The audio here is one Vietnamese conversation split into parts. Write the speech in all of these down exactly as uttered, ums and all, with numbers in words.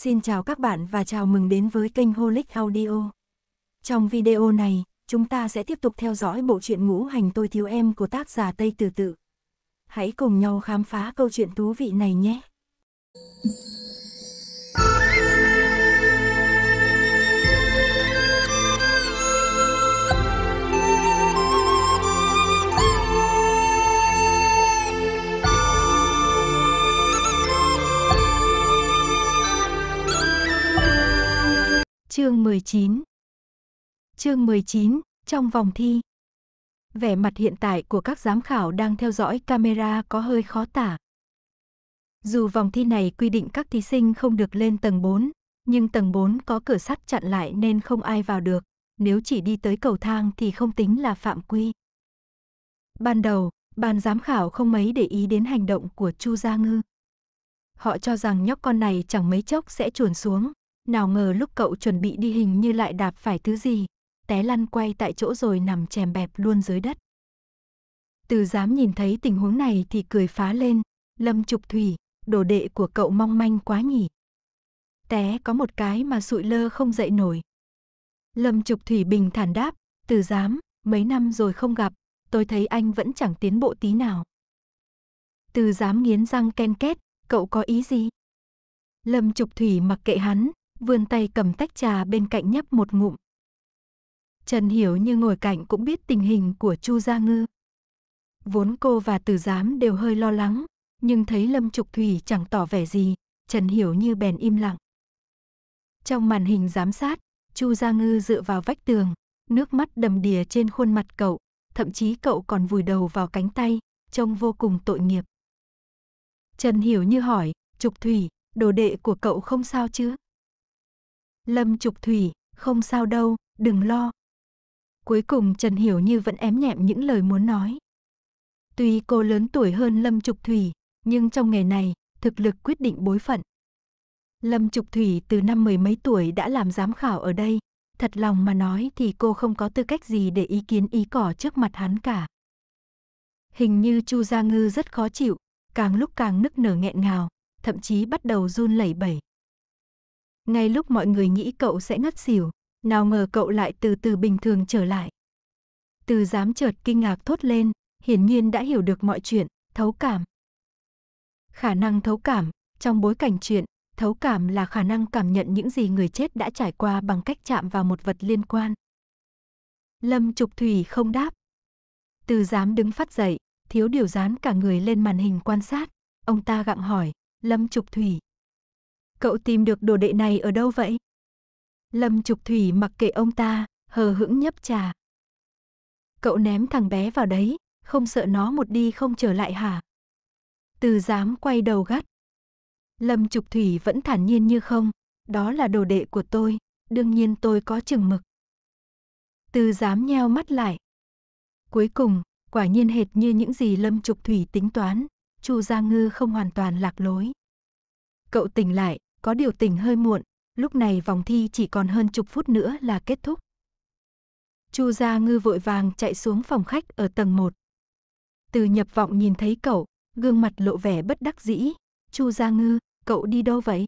Xin chào các bạn và chào mừng đến với kênh Holic Audio. Trong video này, chúng ta sẽ tiếp tục theo dõi bộ truyện Ngũ Hành Tôi Thiếu Em của tác giả Tây Tử Tự. Hãy cùng nhau khám phá câu chuyện thú vị này nhé! Chương mười chín. Chương mười chín, trong vòng thi. Vẻ mặt hiện tại của các giám khảo đang theo dõi camera có hơi khó tả. Dù vòng thi này quy định các thí sinh không được lên tầng bốn, nhưng tầng bốn có cửa sắt chặn lại nên không ai vào được, nếu chỉ đi tới cầu thang thì không tính là phạm quy. Ban đầu, ban giám khảo không mấy để ý đến hành động của Chu Gia Ngư. Họ cho rằng nhóc con này chẳng mấy chốc sẽ chuồn xuống. Nào ngờ lúc cậu chuẩn bị đi hình như lại đạp phải thứ gì, té lăn quay tại chỗ rồi nằm chèm bẹp luôn dưới đất. Từ Giám nhìn thấy tình huống này thì cười phá lên, Lâm Trục Thủy, đồ đệ của cậu mong manh quá nhỉ. Té có một cái mà sụi lơ không dậy nổi. Lâm Trục Thủy bình thản đáp, Từ Giám, mấy năm rồi không gặp, tôi thấy anh vẫn chẳng tiến bộ tí nào. Từ Giám nghiến răng ken két, cậu có ý gì? Lâm Trục Thủy mặc kệ hắn, vươn tay cầm tách trà bên cạnh nhấp một ngụm. Trần Hiểu Như ngồi cạnh cũng biết tình hình của Chu Gia Ngư. Vốn cô và Từ Giám đều hơi lo lắng, nhưng thấy Lâm Trục Thủy chẳng tỏ vẻ gì, Trần Hiểu Như bèn im lặng. Trong màn hình giám sát, Chu Gia Ngư dựa vào vách tường, nước mắt đầm đìa trên khuôn mặt cậu, thậm chí cậu còn vùi đầu vào cánh tay, trông vô cùng tội nghiệp. Trần Hiểu Như hỏi, Trục Thủy, đồ đệ của cậu không sao chứ? Lâm Trục Thủy, không sao đâu, đừng lo. Cuối cùng Trần Hiểu Như vẫn ém nhẹm những lời muốn nói. Tuy cô lớn tuổi hơn Lâm Trục Thủy, nhưng trong nghề này, thực lực quyết định bối phận. Lâm Trục Thủy từ năm mười mấy tuổi đã làm giám khảo ở đây, thật lòng mà nói thì cô không có tư cách gì để ý kiến ý cỏ trước mặt hắn cả. Hình như Chu Gia Ngư rất khó chịu, càng lúc càng nức nở nghẹn ngào, thậm chí bắt đầu run lẩy bẩy. Ngay lúc mọi người nghĩ cậu sẽ ngất xỉu, nào ngờ cậu lại từ từ bình thường trở lại. Từ Giám chợt kinh ngạc thốt lên, hiển nhiên đã hiểu được mọi chuyện, thấu cảm. Khả năng thấu cảm, trong bối cảnh chuyện, thấu cảm là khả năng cảm nhận những gì người chết đã trải qua bằng cách chạm vào một vật liên quan. Lâm Trục Thủy không đáp. Từ Giám đứng phát dậy, thiếu điều dán cả người lên màn hình quan sát, ông ta gặng hỏi, Lâm Trục Thủy, cậu tìm được đồ đệ này ở đâu vậy? Lâm Trục Thủy mặc kệ ông ta, hờ hững nhấp trà. Cậu ném thằng bé vào đấy, không sợ nó một đi không trở lại hả? Từ Giám quay đầu gắt. Lâm Trục Thủy vẫn thản nhiên như không, đó là đồ đệ của tôi, đương nhiên tôi có chừng mực. Từ Giám nheo mắt lại. Cuối cùng, quả nhiên hệt như những gì Lâm Trục Thủy tính toán, Chu Gia Ngư không hoàn toàn lạc lối. Cậu tỉnh lại, có điều tỉnh hơi muộn, lúc này vòng thi chỉ còn hơn chục phút nữa là kết thúc. Chu Gia Ngư vội vàng chạy xuống phòng khách ở tầng một. Từ Nhập Vọng nhìn thấy cậu, gương mặt lộ vẻ bất đắc dĩ. Chu Gia Ngư, cậu đi đâu vậy?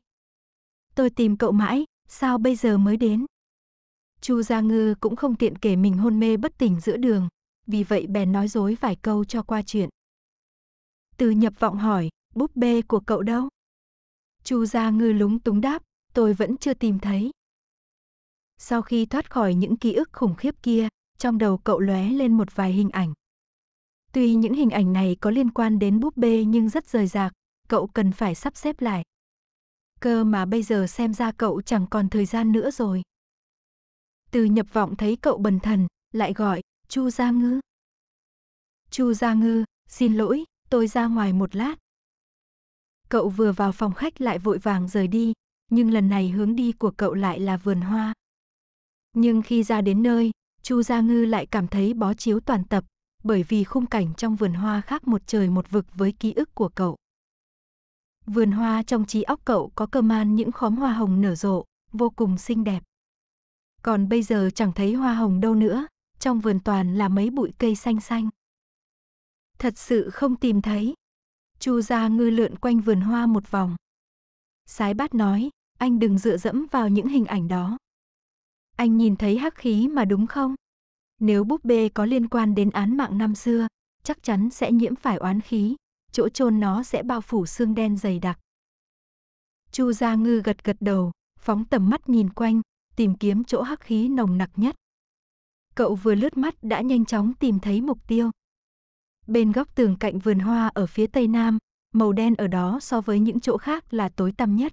Tôi tìm cậu mãi, sao bây giờ mới đến? Chu Gia Ngư cũng không tiện kể mình hôn mê bất tỉnh giữa đường, vì vậy bèn nói dối vài câu cho qua chuyện. Từ Nhập Vọng hỏi, búp bê của cậu đâu? Chu Gia Ngư lúng túng đáp, tôi vẫn chưa tìm thấy. Sau khi thoát khỏi những ký ức khủng khiếp kia, trong đầu cậu lóe lên một vài hình ảnh. Tuy những hình ảnh này có liên quan đến búp bê nhưng rất rời rạc, cậu cần phải sắp xếp lại. Cơ mà bây giờ xem ra cậu chẳng còn thời gian nữa rồi. Từ Nhập Vọng thấy cậu bần thần, lại gọi, Chu Gia Ngư. Chu Gia Ngư, xin lỗi, tôi ra ngoài một lát. Cậu vừa vào phòng khách lại vội vàng rời đi, nhưng lần này hướng đi của cậu lại là vườn hoa. Nhưng khi ra đến nơi, Chu Gia Ngư lại cảm thấy bó chiếu toàn tập, bởi vì khung cảnh trong vườn hoa khác một trời một vực với ký ức của cậu. Vườn hoa trong trí óc cậu có cơ man những khóm hoa hồng nở rộ, vô cùng xinh đẹp. Còn bây giờ chẳng thấy hoa hồng đâu nữa, trong vườn toàn là mấy bụi cây xanh xanh. Thật sự không tìm thấy. Chu Gia Ngư lượn quanh vườn hoa một vòng. Sái Bát nói, Anh đừng dựa dẫm vào những hình ảnh đó. Anh nhìn thấy hắc khí mà đúng không? Nếu búp bê có liên quan đến án mạng năm xưa, chắc chắn sẽ nhiễm phải oán khí, chỗ chôn nó sẽ bao phủ xương đen dày đặc. Chu Gia Ngư gật gật đầu, phóng tầm mắt nhìn quanh, tìm kiếm chỗ hắc khí nồng nặc nhất. Cậu vừa lướt mắt đã nhanh chóng tìm thấy mục tiêu. Bên góc tường cạnh vườn hoa ở phía tây nam, màu đen ở đó so với những chỗ khác là tối tăm nhất.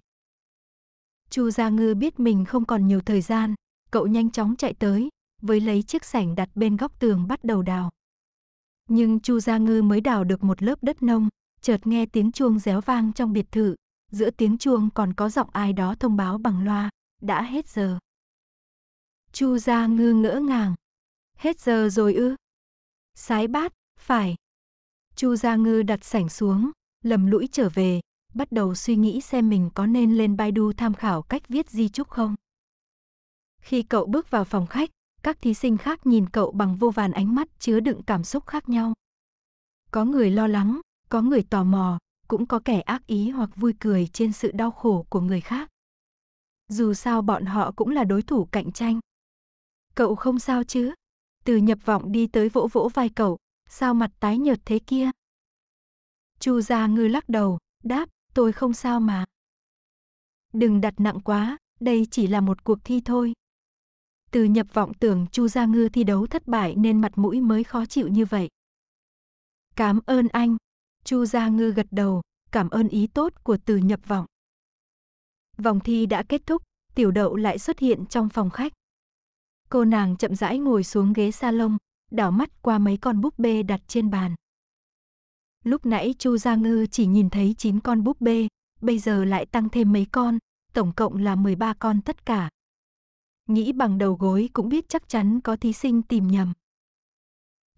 Chu Gia Ngư biết mình không còn nhiều thời gian, cậu nhanh chóng chạy tới, với lấy chiếc xẻng đặt bên góc tường bắt đầu đào. Nhưng Chu Gia Ngư mới đào được một lớp đất nông, chợt nghe tiếng chuông réo vang trong biệt thự, giữa tiếng chuông còn có giọng ai đó thông báo bằng loa, đã hết giờ. Chu Gia Ngư ngỡ ngàng, hết giờ rồi ư? Sái Bát, phải. Chu Gia Ngư đặt xẻng xuống, lầm lũi trở về, bắt đầu suy nghĩ xem mình có nên lên Baidu tham khảo cách viết di chúc không. Khi cậu bước vào phòng khách, các thí sinh khác nhìn cậu bằng vô vàn ánh mắt chứa đựng cảm xúc khác nhau. Có người lo lắng, có người tò mò, cũng có kẻ ác ý hoặc vui cười trên sự đau khổ của người khác. Dù sao bọn họ cũng là đối thủ cạnh tranh. Cậu không sao chứ? Từ Nhập Vọng đi tới vỗ vỗ vai cậu, sao mặt tái nhợt thế kia? Chu Gia Ngư lắc đầu, đáp, tôi không sao mà. Đừng đặt nặng quá, đây chỉ là một cuộc thi thôi. Từ Nhập Vọng tưởng Chu Gia Ngư thi đấu thất bại nên mặt mũi mới khó chịu như vậy. Cảm ơn anh. Chu Gia Ngư gật đầu, cảm ơn ý tốt của Từ Nhập Vọng. Vòng thi đã kết thúc, Tiểu Đậu lại xuất hiện trong phòng khách. Cô nàng chậm rãi ngồi xuống ghế salon, đảo mắt qua mấy con búp bê đặt trên bàn. Lúc nãy Chu Gia Ngư chỉ nhìn thấy chín con búp bê, bây giờ lại tăng thêm mấy con, tổng cộng là mười ba con tất cả. Nghĩ bằng đầu gối cũng biết chắc chắn có thí sinh tìm nhầm.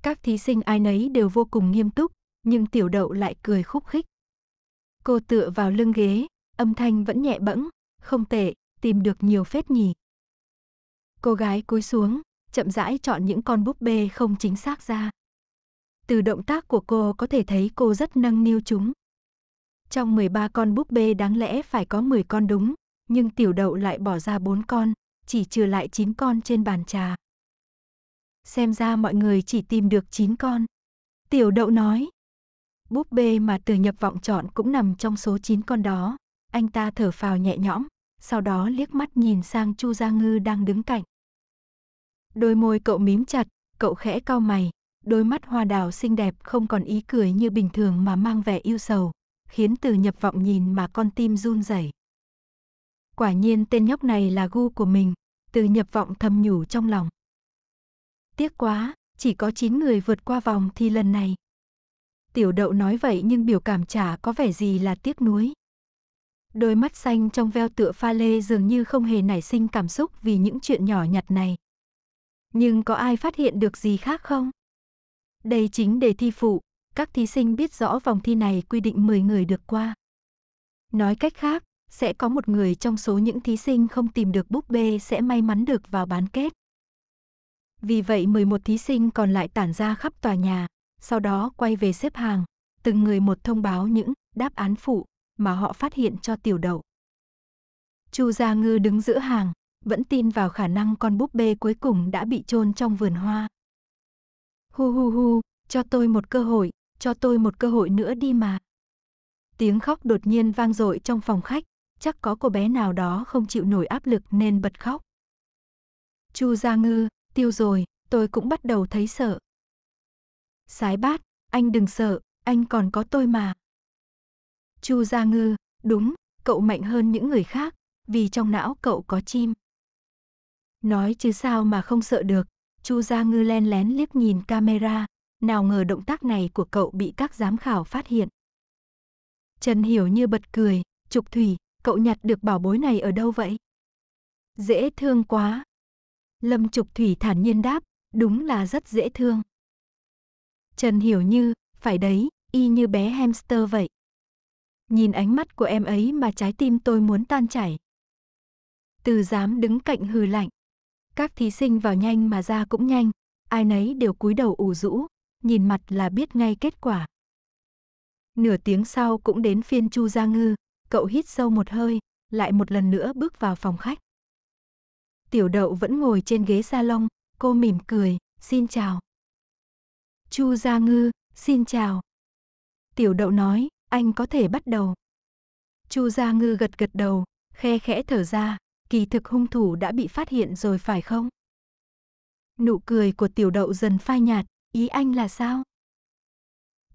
Các thí sinh ai nấy đều vô cùng nghiêm túc, nhưng Tiểu Đậu lại cười khúc khích. Cô tựa vào lưng ghế, âm thanh vẫn nhẹ bẫng, không tệ, tìm được nhiều phết nhỉ. Cô gái cúi xuống, chậm rãi chọn những con búp bê không chính xác ra. Từ động tác của cô có thể thấy cô rất nâng niu chúng. Trong mười ba con búp bê đáng lẽ phải có mười con đúng, nhưng Tiểu Đậu lại bỏ ra bốn con, chỉ trừ lại chín con trên bàn trà. Xem ra mọi người chỉ tìm được chín con. Tiểu Đậu nói. Búp bê mà Từ Nhập Vọng chọn cũng nằm trong số chín con đó. Anh ta thở phào nhẹ nhõm, sau đó liếc mắt nhìn sang Chu Gia Ngư đang đứng cạnh. Đôi môi cậu mím chặt, cậu khẽ cau mày, đôi mắt hoa đào xinh đẹp không còn ý cười như bình thường mà mang vẻ yêu sầu, khiến Từ Nhập Vọng nhìn mà con tim run rẩy. Quả nhiên tên nhóc này là gu của mình, Từ Nhập Vọng thầm nhủ trong lòng. Tiếc quá, chỉ có chín người vượt qua vòng thi lần này. Tiểu Đậu nói vậy nhưng biểu cảm chả có vẻ gì là tiếc nuối. Đôi mắt xanh trong veo tựa pha lê dường như không hề nảy sinh cảm xúc vì những chuyện nhỏ nhặt này. Nhưng có ai phát hiện được gì khác không? Đây chính đề thi phụ, các thí sinh biết rõ vòng thi này quy định mười người được qua. Nói cách khác, sẽ có một người trong số những thí sinh không tìm được búp bê sẽ may mắn được vào bán kết. Vì vậy mười một thí sinh còn lại tản ra khắp tòa nhà, sau đó quay về xếp hàng, từng người một thông báo những đáp án phụ mà họ phát hiện cho Tiểu Đậu. Chu Gia Ngư đứng giữa hàng, vẫn tin vào khả năng con búp bê cuối cùng đã bị chôn trong vườn hoa. Hu hu hu, cho tôi một cơ hội, cho tôi một cơ hội nữa đi mà. Tiếng khóc đột nhiên vang dội trong phòng khách, chắc có cô bé nào đó không chịu nổi áp lực nên bật khóc. Chu Gia Ngư, tiêu rồi, tôi cũng bắt đầu thấy sợ. Sái Bát, anh đừng sợ, anh còn có tôi mà. Chu Gia Ngư, đúng, cậu mạnh hơn những người khác, vì trong não cậu có chim. Nói chứ sao mà không sợ được, Chu Gia Ngư len lén liếc nhìn camera, nào ngờ động tác này của cậu bị các giám khảo phát hiện. Trần Hiểu Như bật cười, Trục Thủy, cậu nhặt được bảo bối này ở đâu vậy? Dễ thương quá. Lâm Trục Thủy thản nhiên đáp, đúng là rất dễ thương. Trần Hiểu Như, phải đấy, y như bé hamster vậy. Nhìn ánh mắt của em ấy mà trái tim tôi muốn tan chảy. Từ Giám đứng cạnh hừ lạnh. Các thí sinh vào nhanh mà ra cũng nhanh, ai nấy đều cúi đầu ủ rũ, nhìn mặt là biết ngay kết quả. Nửa tiếng sau cũng đến phiên Chu Gia Ngư, cậu hít sâu một hơi, lại một lần nữa bước vào phòng khách. Tiểu Đậu vẫn ngồi trên ghế salon, cô mỉm cười, xin chào. Chu Gia Ngư, xin chào. Tiểu Đậu nói, anh có thể bắt đầu. Chu Gia Ngư gật gật đầu, khe khẽ thở ra, kỳ thực hung thủ đã bị phát hiện rồi phải không? Nụ cười của Tiểu Đậu dần phai nhạt, ý anh là sao?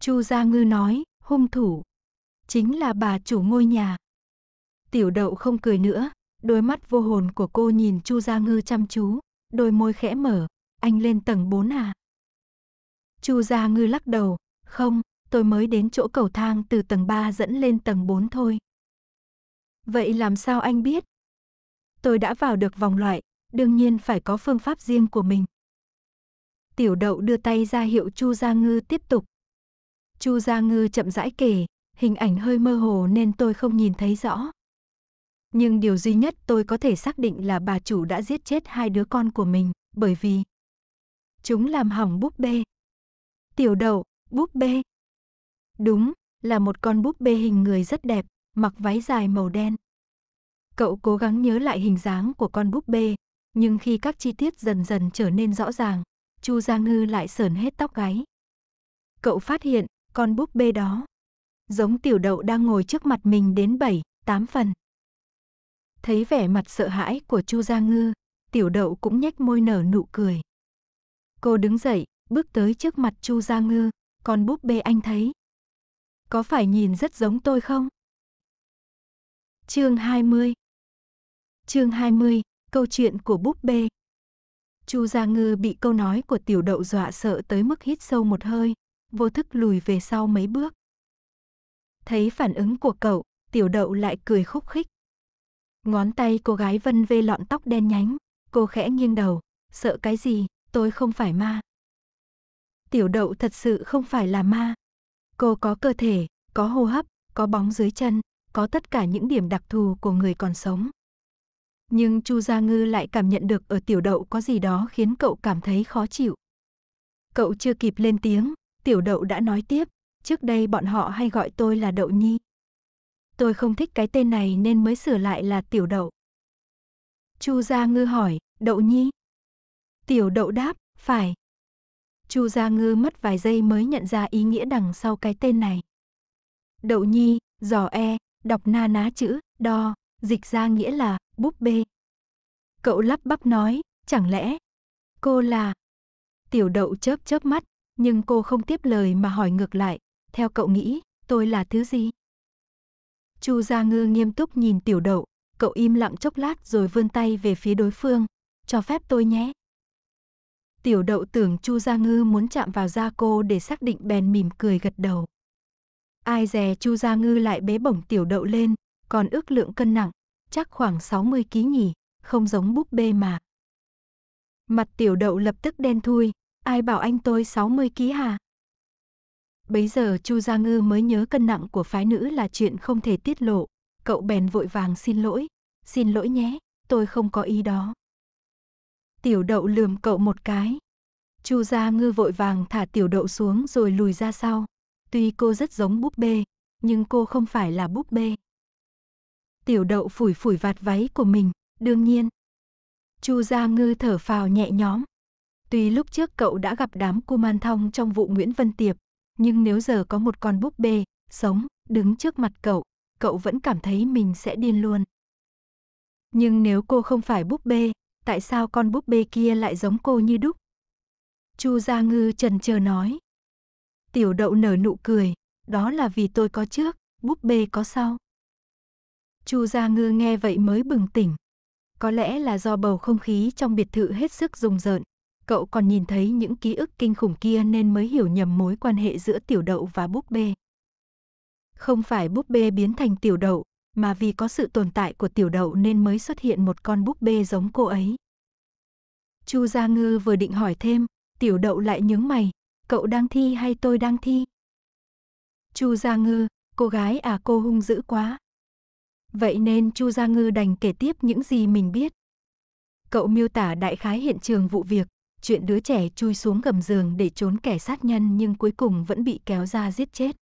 Chu Gia Ngư nói, hung thủ chính là bà chủ ngôi nhà. Tiểu Đậu không cười nữa, đôi mắt vô hồn của cô nhìn Chu Gia Ngư chăm chú, đôi môi khẽ mở, anh lên tầng bốn à? Chu Gia Ngư lắc đầu, không, tôi mới đến chỗ cầu thang từ tầng ba dẫn lên tầng bốn thôi. Vậy làm sao anh biết? Tôi đã vào được vòng loại, đương nhiên phải có phương pháp riêng của mình. Tiểu Đậu đưa tay ra hiệu Chu Gia Ngư tiếp tục. Chu Gia Ngư chậm rãi kể, hình ảnh hơi mơ hồ nên tôi không nhìn thấy rõ. Nhưng điều duy nhất tôi có thể xác định là bà chủ đã giết chết hai đứa con của mình, bởi vì chúng làm hỏng búp bê. Tiểu Đậu, búp bê. Đúng, là một con búp bê hình người rất đẹp, mặc váy dài màu đen. Cậu cố gắng nhớ lại hình dáng của con búp bê, nhưng khi các chi tiết dần dần trở nên rõ ràng, Chu Gia Ngư lại sởn hết tóc gáy. Cậu phát hiện, con búp bê đó giống Tiểu Đậu đang ngồi trước mặt mình đến bảy, tám phần. Thấy vẻ mặt sợ hãi của Chu Gia Ngư, Tiểu Đậu cũng nhếch môi nở nụ cười. Cô đứng dậy, bước tới trước mặt Chu Gia Ngư, con búp bê anh thấy có phải nhìn rất giống tôi không? Chương hai mươi. Chương hai mươi, câu chuyện của búp bê. Chu Gia Ngư bị câu nói của Tiểu Đậu dọa sợ tới mức hít sâu một hơi, vô thức lùi về sau mấy bước. Thấy phản ứng của cậu, Tiểu Đậu lại cười khúc khích. Ngón tay cô gái vân vê lọn tóc đen nhánh, cô khẽ nghiêng đầu, sợ cái gì, tôi không phải ma. Tiểu Đậu thật sự không phải là ma. Cô có cơ thể, có hô hấp, có bóng dưới chân, có tất cả những điểm đặc thù của người còn sống. Nhưng Chu Gia Ngư lại cảm nhận được ở Tiểu Đậu có gì đó khiến cậu cảm thấy khó chịu. Cậu chưa kịp lên tiếng, Tiểu Đậu đã nói tiếp, trước đây bọn họ hay gọi tôi là Đậu Nhi. Tôi không thích cái tên này nên mới sửa lại là Tiểu Đậu. Chu Gia Ngư hỏi, Đậu Nhi? Tiểu Đậu đáp, phải. Chu Gia Ngư mất vài giây mới nhận ra ý nghĩa đằng sau cái tên này. Đậu Nhi, dò e, đọc na ná chữ, đo, dịch ra nghĩa là búp bê. Cậu lắp bắp nói, chẳng lẽ cô là... Tiểu Đậu chớp chớp mắt, nhưng cô không tiếp lời mà hỏi ngược lại, theo cậu nghĩ, tôi là thứ gì? Chu Gia Ngư nghiêm túc nhìn Tiểu Đậu, cậu im lặng chốc lát rồi vươn tay về phía đối phương, cho phép tôi nhé. Tiểu Đậu tưởng Chu Gia Ngư muốn chạm vào da cô để xác định bèn mỉm cười gật đầu. Ai dè Chu Gia Ngư lại bế bổng Tiểu Đậu lên, còn ước lượng cân nặng, chắc khoảng sáu mươi ki lô gam nhỉ, không giống búp bê mà. Mặt Tiểu Đậu lập tức đen thui, ai bảo anh tôi sáu mươi ki lô gam hả? Bấy giờ Chu Gia Ngư mới nhớ cân nặng của phái nữ là chuyện không thể tiết lộ, cậu bèn vội vàng xin lỗi, xin lỗi nhé, tôi không có ý đó. Tiểu Đậu lườm cậu một cái. Chu Gia Ngư vội vàng thả Tiểu Đậu xuống rồi lùi ra sau. Tuy cô rất giống búp bê, nhưng cô không phải là búp bê. Tiểu Đậu phủi phủi vạt váy của mình, đương nhiên. Chu Gia Ngư thở phào nhẹ nhõm. Tuy lúc trước cậu đã gặp đám kuman thong trong vụ Nguyễn Vân Tiệp, nhưng nếu giờ có một con búp bê sống đứng trước mặt cậu, cậu vẫn cảm thấy mình sẽ điên luôn. Nhưng nếu cô không phải búp bê, tại sao con búp bê kia lại giống cô như đúc? Chu Gia Ngư chần chờ nói. Tiểu Đậu nở nụ cười, đó là vì tôi có trước, búp bê có sau. Chu Gia Ngư nghe vậy mới bừng tỉnh. Có lẽ là do bầu không khí trong biệt thự hết sức rùng rợn, cậu còn nhìn thấy những ký ức kinh khủng kia nên mới hiểu nhầm mối quan hệ giữa Tiểu Đậu và búp bê. Không phải búp bê biến thành Tiểu Đậu, mà vì có sự tồn tại của Tiểu Đậu nên mới xuất hiện một con búp bê giống cô ấy. Chu Gia Ngư vừa định hỏi thêm, Tiểu Đậu lại nhướng mày, cậu đang thi hay tôi đang thi? Chu Gia Ngư, cô gái à, cô hung dữ quá. Vậy nên Chu Gia Ngư đành kể tiếp những gì mình biết. Cậu miêu tả đại khái hiện trường vụ việc, chuyện đứa trẻ chui xuống gầm giường để trốn kẻ sát nhân nhưng cuối cùng vẫn bị kéo ra giết chết.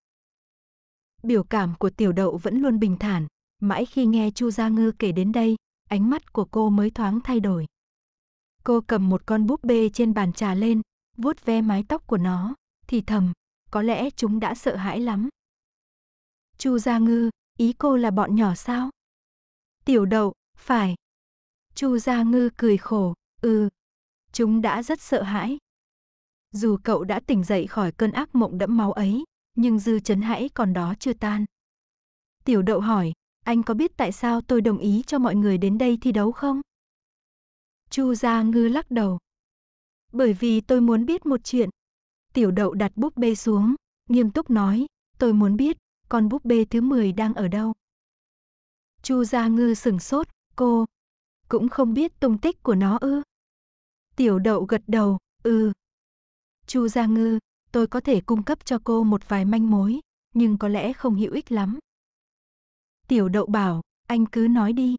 Biểu cảm của Tiểu Đậu vẫn luôn bình thản, Mãi khi nghe Chu Gia Ngư kể đến đây, ánh mắt của cô mới thoáng thay đổi. Cô cầm một con búp bê trên bàn trà lên, vuốt ve mái tóc của nó, thì thầm, có lẽ chúng đã sợ hãi lắm. Chu Gia Ngư, ý cô là bọn nhỏ sao? Tiểu Đậu, phải. Chu Gia Ngư cười khổ, ừ, chúng đã rất sợ hãi. Dù cậu đã tỉnh dậy khỏi cơn ác mộng đẫm máu ấy, nhưng dư chấn hãi còn đó chưa tan. Tiểu Đậu hỏi, anh có biết tại sao tôi đồng ý cho mọi người đến đây thi đấu không? Chu Gia Ngư lắc đầu. Bởi vì tôi muốn biết một chuyện. Tiểu Đậu đặt búp bê xuống, nghiêm túc nói, tôi muốn biết con búp bê thứ mười đang ở đâu. Chu Gia Ngư sửng sốt, cô cũng không biết tung tích của nó ư? Tiểu Đậu gật đầu, ừ. Chu Gia Ngư, tôi có thể cung cấp cho cô một vài manh mối, nhưng có lẽ không hữu ích lắm. Tiểu Đậu bảo, anh cứ nói đi.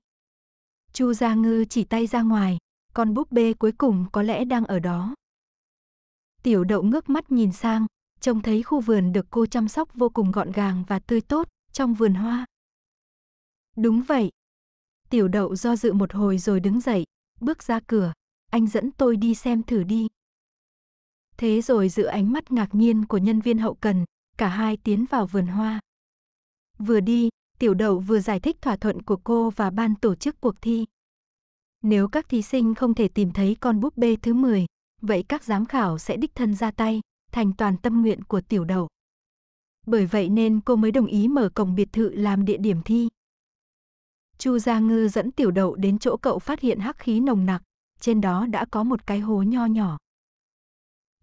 Chu Gia Ngư chỉ tay ra ngoài, con búp bê cuối cùng có lẽ đang ở đó. Tiểu Đậu ngước mắt nhìn sang, trông thấy khu vườn được cô chăm sóc vô cùng gọn gàng và tươi tốt, trong vườn hoa. Đúng vậy. Tiểu Đậu do dự một hồi rồi đứng dậy, bước ra cửa, anh dẫn tôi đi xem thử đi. Thế rồi giữa ánh mắt ngạc nhiên của nhân viên hậu cần, cả hai tiến vào vườn hoa. Vừa đi, Tiểu Đậu vừa giải thích thỏa thuận của cô và ban tổ chức cuộc thi. Nếu các thí sinh không thể tìm thấy con búp bê thứ mười, vậy các giám khảo sẽ đích thân ra tay, thành toàn tâm nguyện của Tiểu Đậu. Bởi vậy nên cô mới đồng ý mở cổng biệt thự làm địa điểm thi. Chu Gia Ngư dẫn Tiểu Đậu đến chỗ cậu phát hiện hắc khí nồng nặc, trên đó đã có một cái hố nho nhỏ.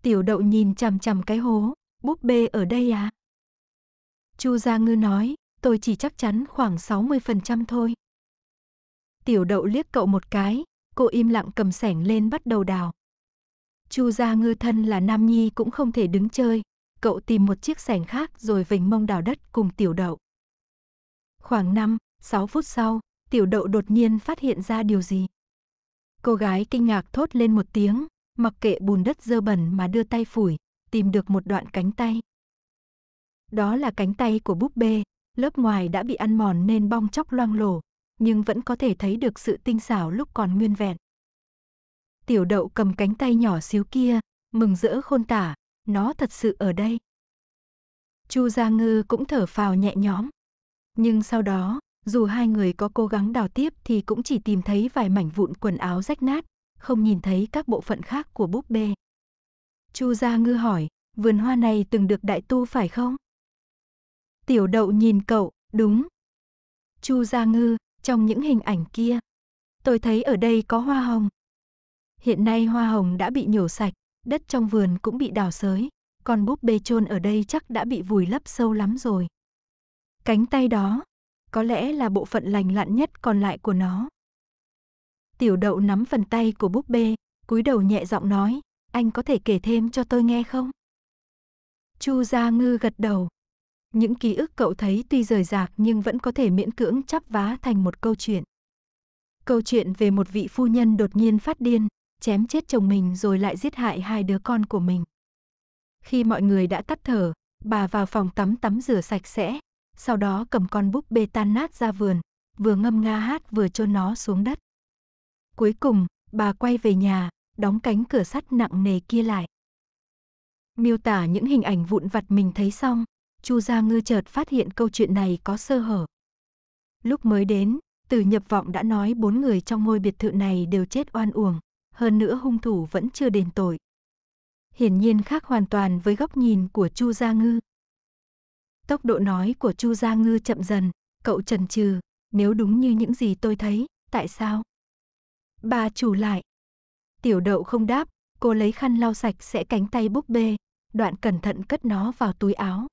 Tiểu Đậu nhìn chằm chằm cái hố, búp bê ở đây à? Chu Gia Ngư nói, tôi chỉ chắc chắn khoảng sáu mươi phần trăm thôi. Tiểu Đậu liếc cậu một cái, cô im lặng cầm xẻng lên bắt đầu đào. Chu Gia Ngư thân là nam nhi cũng không thể đứng chơi, cậu tìm một chiếc xẻng khác rồi vểnh mông đào đất cùng Tiểu Đậu. Khoảng năm, sáu phút sau, Tiểu Đậu đột nhiên phát hiện ra điều gì. Cô gái kinh ngạc thốt lên một tiếng, mặc kệ bùn đất dơ bẩn mà đưa tay phủi, tìm được một đoạn cánh tay. Đó là cánh tay của búp bê, lớp ngoài đã bị ăn mòn nên bong chóc loang lổ, nhưng vẫn có thể thấy được sự tinh xảo lúc còn nguyên vẹn. Tiểu Đậu cầm cánh tay nhỏ xíu kia, mừng rỡ khôn tả, nó thật sự ở đây. Chu Gia Ngư cũng thở phào nhẹ nhõm, nhưng sau đó, dù hai người có cố gắng đào tiếp thì cũng chỉ tìm thấy vài mảnh vụn quần áo rách nát, không nhìn thấy các bộ phận khác của búp bê. Chu Gia Ngư hỏi, vườn hoa này từng được đại tu phải không? Tiểu Đậu nhìn cậu, đúng. Chu Gia Ngư, trong những hình ảnh kia, tôi thấy ở đây có hoa hồng. Hiện nay hoa hồng đã bị nhổ sạch, đất trong vườn cũng bị đào xới, con búp bê chôn ở đây chắc đã bị vùi lấp sâu lắm rồi. Cánh tay đó, có lẽ là bộ phận lành lặn nhất còn lại của nó. Tiểu Đậu nắm phần tay của búp bê, cúi đầu nhẹ giọng nói, anh có thể kể thêm cho tôi nghe không? Chu Gia Ngư gật đầu. Những ký ức cậu thấy tuy rời rạc nhưng vẫn có thể miễn cưỡng chắp vá thành một câu chuyện. Câu chuyện về một vị phu nhân đột nhiên phát điên, chém chết chồng mình rồi lại giết hại hai đứa con của mình. Khi mọi người đã tắt thở, bà vào phòng tắm tắm rửa sạch sẽ, sau đó cầm con búp bê tan nát ra vườn, vừa ngâm nga hát vừa chôn nó xuống đất. Cuối cùng, bà quay về nhà, đóng cánh cửa sắt nặng nề kia lại. Miêu tả những hình ảnh vụn vặt mình thấy xong, Chu Gia Ngư chợt phát hiện câu chuyện này có sơ hở. Lúc mới đến, Từ Nhập Vọng đã nói bốn người trong ngôi biệt thự này đều chết oan uổng, hơn nữa hung thủ vẫn chưa đền tội. Hiển nhiên khác hoàn toàn với góc nhìn của Chu Gia Ngư. Tốc độ nói của Chu Gia Ngư chậm dần, cậu chần chừ, nếu đúng như những gì tôi thấy, tại sao? Bà chủ lại. Tiểu Đậu không đáp, cô lấy khăn lau sạch sẽ cánh tay búp bê, đoạn cẩn thận cất nó vào túi áo.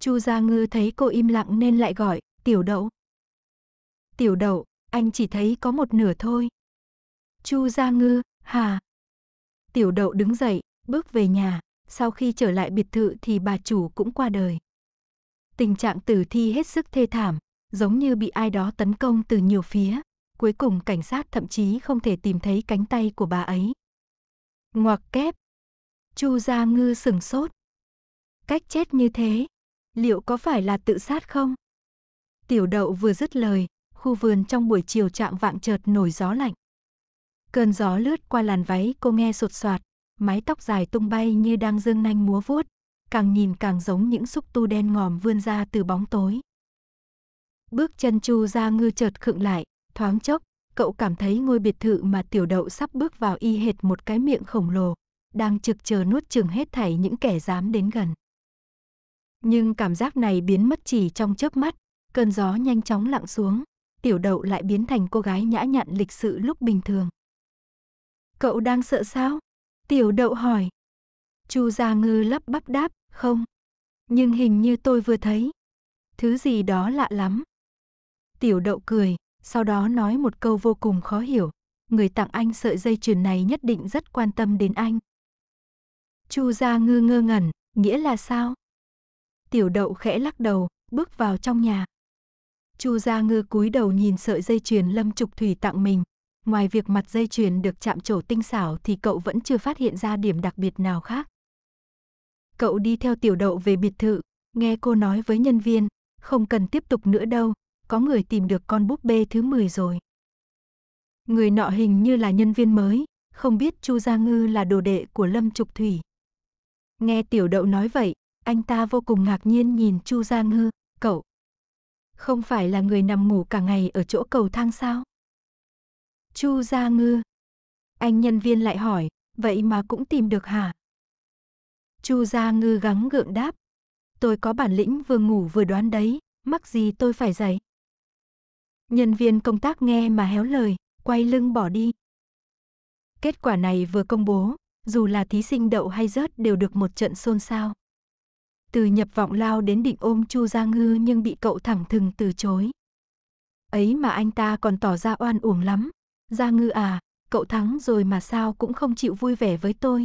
Chu Gia Ngư thấy cô im lặng nên lại gọi, Tiểu Đậu. Tiểu Đậu, anh chỉ thấy có một nửa thôi. Chu Gia Ngư, hà. Tiểu Đậu đứng dậy, bước về nhà, sau khi trở lại biệt thự thì bà chủ cũng qua đời. Tình trạng tử thi hết sức thê thảm, giống như bị ai đó tấn công từ nhiều phía. Cuối cùng cảnh sát thậm chí không thể tìm thấy cánh tay của bà ấy. Ngoặc kép. Chu Gia Ngư sửng sốt. Cách chết như thế, liệu có phải là tự sát không? Tiểu Đậu vừa dứt lời, khu vườn trong buổi chiều chạng vạng chợt nổi gió lạnh. Cơn gió lướt qua làn váy cô nghe sột soạt, mái tóc dài tung bay như đang dương nanh múa vuốt, càng nhìn càng giống những xúc tu đen ngòm vươn ra từ bóng tối. Bước chân Chu Gia Ngư chợt khựng lại, thoáng chốc, cậu cảm thấy ngôi biệt thự mà Tiểu Đậu sắp bước vào y hệt một cái miệng khổng lồ, đang trực chờ nuốt chửng hết thảy những kẻ dám đến gần. Nhưng cảm giác này biến mất chỉ trong chớp mắt, cơn gió nhanh chóng lặng xuống, Tiểu Đậu lại biến thành cô gái nhã nhặn lịch sự lúc bình thường. Cậu đang sợ sao? Tiểu Đậu hỏi. Chu Gia Ngư lắp bắp đáp, không. Nhưng hình như tôi vừa thấy thứ gì đó lạ lắm. Tiểu Đậu cười, sau đó nói một câu vô cùng khó hiểu. Người tặng anh sợi dây chuyền này nhất định rất quan tâm đến anh. Chu Gia Ngư ngơ ngẩn, nghĩa là sao? Tiểu Đậu khẽ lắc đầu, bước vào trong nhà. Chu Gia Ngư cúi đầu nhìn sợi dây chuyền Lâm Trục Thủy tặng mình. Ngoài việc mặt dây chuyền được chạm trổ tinh xảo thì cậu vẫn chưa phát hiện ra điểm đặc biệt nào khác. Cậu đi theo Tiểu Đậu về biệt thự, nghe cô nói với nhân viên, không cần tiếp tục nữa đâu, có người tìm được con búp bê thứ mười rồi. Người nọ hình như là nhân viên mới, không biết Chu Gia Ngư là đồ đệ của Lâm Trục Thủy. Nghe Tiểu Đậu nói vậy, anh ta vô cùng ngạc nhiên nhìn Chu Gia Ngư, cậu không phải là người nằm ngủ cả ngày ở chỗ cầu thang sao? Chu Gia Ngư. Anh nhân viên lại hỏi, vậy mà cũng tìm được hả? Chu Gia Ngư gắng gượng đáp, tôi có bản lĩnh vừa ngủ vừa đoán đấy, mắc gì tôi phải dậy. Nhân viên công tác nghe mà héo lời, quay lưng bỏ đi. Kết quả này vừa công bố, dù là thí sinh đậu hay rớt đều được một trận xôn xao. Từ Nhập Vọng lao đến định ôm Chu Gia Ngư nhưng bị cậu thẳng thừng từ chối. Ấy mà anh ta còn tỏ ra oan uổng lắm. Gia Ngư à, cậu thắng rồi mà sao cũng không chịu vui vẻ với tôi.